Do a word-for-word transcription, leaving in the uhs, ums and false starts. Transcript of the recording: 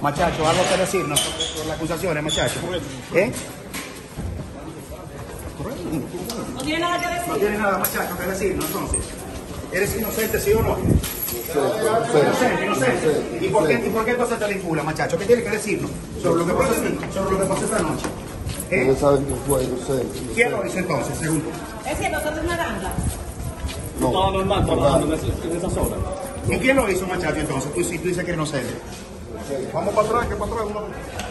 Machacho, algo que decirnos por las acusaciones, Machacho. ¿Eh? No tiene nada que decir. No tiene nada, Machacho, que decirnos entonces. ¿Eres inocente, sí o no? Inocente, inocente. ¿Y por qué, y por qué entonces te vincula, Machacho? ¿Qué tienes que decirnos sobre lo que pasó, sobre lo que pasó esta noche? ¿Eh? No saben que fue inocente. ¿Quién lo hizo entonces, según tú? Es que nosotros una ganga. No, estaba normal trabajando en esas horas. ¿Y quién lo hizo, Machacho, entonces? Tú, si tú dices que es inocente. Vamos para atrás, que para atrás uno...